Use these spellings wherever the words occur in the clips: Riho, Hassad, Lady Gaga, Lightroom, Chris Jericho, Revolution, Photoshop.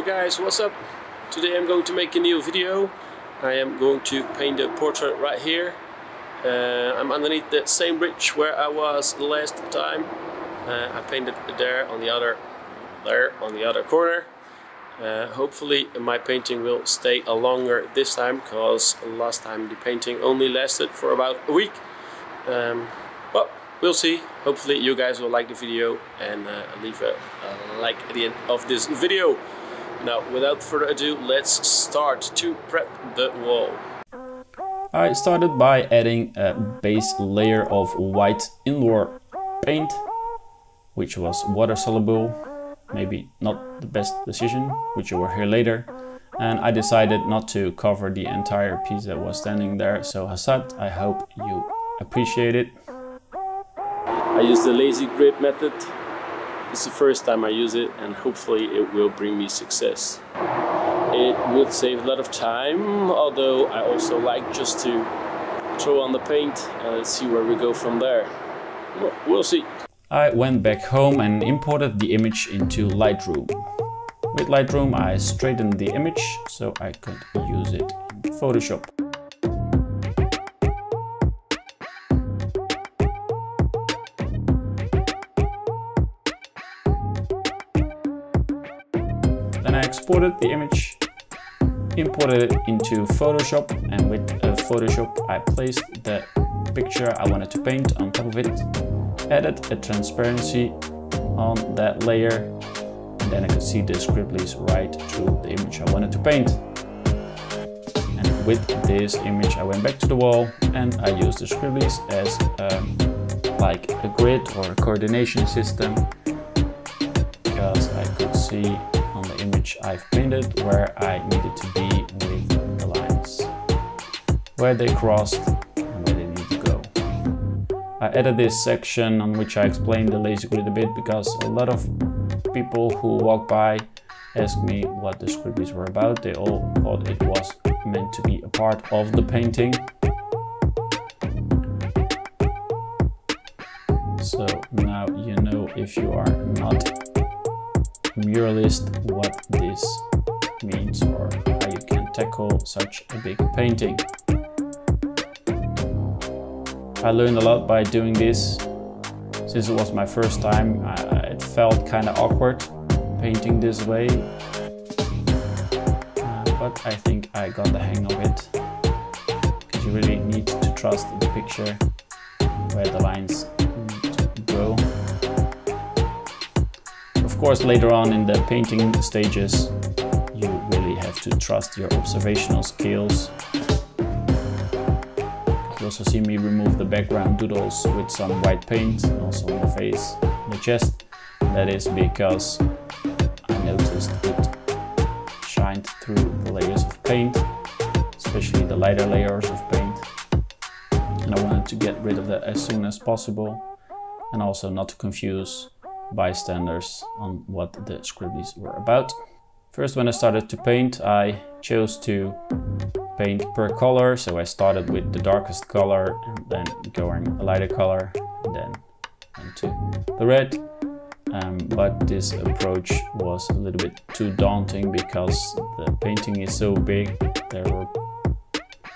Yo guys, what's up? Today I'm going to make a new video. I am going to paint a portrait right here. I'm underneath the same bridge where I was last time. I painted there on the other corner. Hopefully my painting will stay longer this time, because last time the painting only lasted for about a week. But we'll see. Hopefully you guys will like the video and leave a like at the end of this video. Now, without further ado, let's start to prep the wall. I started by adding a base layer of white indoor paint, which was water soluble, maybe not the best decision, which you will hear later. And I decided not to cover the entire piece that was standing there, so Hassad, I hope you appreciate it. I used the lazy grip method. It's the first time I use it, and hopefully it will bring me success. It would save a lot of time, although I also like just to throw on the paint and let's see where we go from there. We'll see. I went back home and imported the image into Lightroom. With Lightroom I straightened the image so I could use it in Photoshop. Then I exported the image, imported it into Photoshop, and with Photoshop I placed the picture I wanted to paint on top of it, added a transparency on that layer, and then I could see the scribblies right through the image I wanted to paint. And with this image I went back to the wall and I used the scribblies as like a grid or a coordination system, because I could see on the image I've painted where I needed to be with the lines, where they crossed and where they need to go. I added this section on which I explained the lazy grid a bit, because a lot of people who walk by ask me what the scribblies were about. They all thought it was meant to be a part of the painting. So now you know, if you are not muralist, what this means or how you can tackle such a big painting. I learned a lot by doing this. Since it was my first time, it felt kind of awkward painting this way, but I think I got the hang of it, because you really need to trust the picture where the lines need to go. Of course, later on in the painting stages you really have to trust your observational skills. You also see me remove the background doodles with some white paint, and also on the face and the chest. That is because I noticed it shined through the layers of paint, especially the lighter layers of paint, and I wanted to get rid of that as soon as possible, and also not to confuse bystanders on what the scribblies were about. First, when I started to paint, I chose to paint per color, so I started with the darkest color and then going a lighter color and then into the red, but this approach was a little bit too daunting, because the painting is so big. There were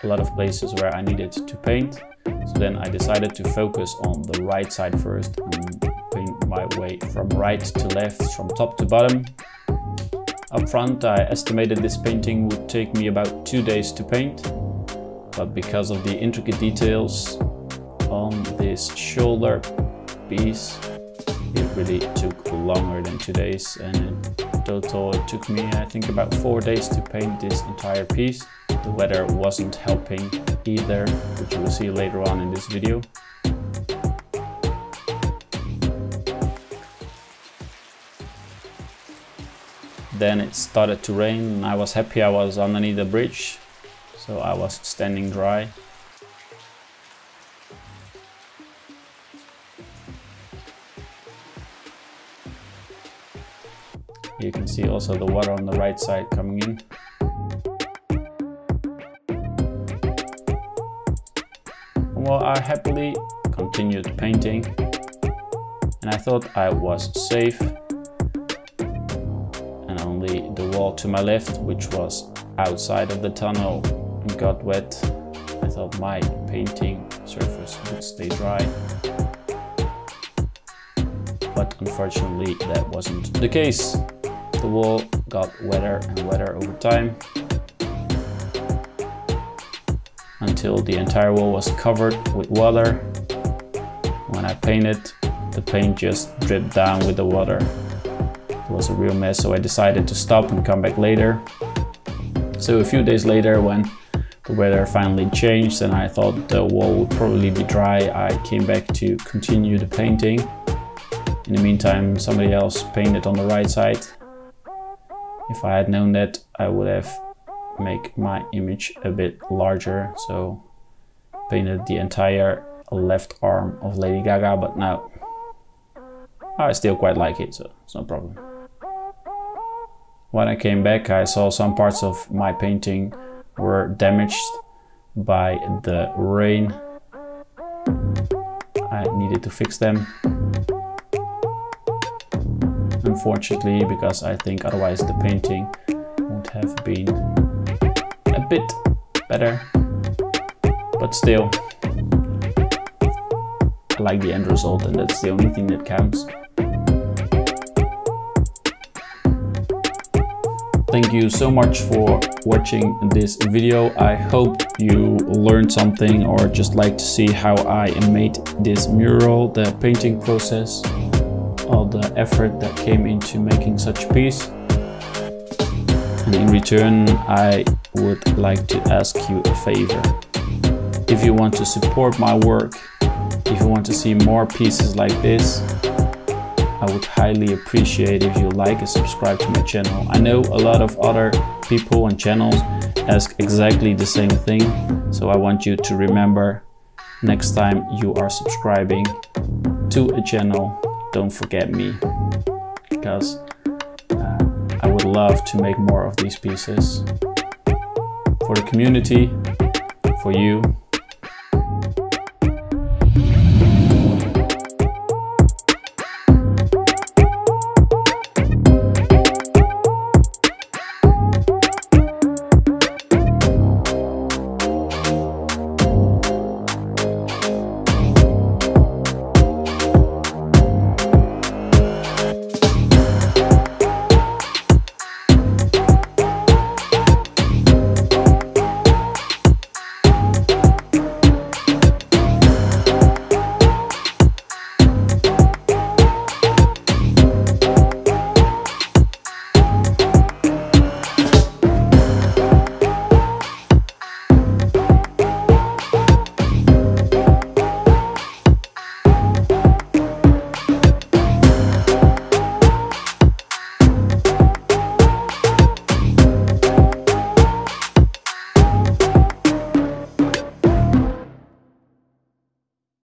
a lot of places where I needed to paint, so then I decided to focus on the right side first and paint my way from right to left, from top to bottom. Up front, I estimated this painting would take me about 2 days to paint, but because of the intricate details on this shoulder piece, it really took longer than 2 days, and in total it took me, I think, about 4 days to paint this entire piece. The weather wasn't helping either, which you will see later on in this video. Then it started to rain, and I was happy I was underneath the bridge, so I was standing dry. You can see also the water on the right side coming in. Well, I happily continued painting, and I thought I was safe. Only the wall to my left, which was outside of the tunnel, got wet. I thought my painting surface would stay dry, but unfortunately that wasn't the case. The wall got wetter and wetter over time until the entire wall was covered with water. When I painted, the paint just dripped down with the water. It was a real mess, so I decided to stop and come back later. So a few days later, when the weather finally changed and I thought the wall would probably be dry, I came back to continue the painting. In the meantime, somebody else painted on the right side. If I had known that, I would have made my image a bit larger, so painted the entire left arm of Lady Gaga, but now I still quite like it, so it's no problem. When I came back, I saw some parts of my painting were damaged by the rain. I needed to fix them, unfortunately, because I think otherwise the painting would have been a bit better, but still I like the end result, and that's the only thing that counts. Thank you so much for watching this video. I hope you learned something or just like to see how I made this mural, the painting process, all the effort that came into making such a piece. And in return, I would like to ask you a favor. If you want to support my work, if you want to see more pieces like this, I would highly appreciate if you like and subscribe to my channel. I know a lot of other people and channels ask exactly the same thing, so I want you to remember, next time you are subscribing to a channel, don't forget me, because I would love to make more of these pieces for the community, for you,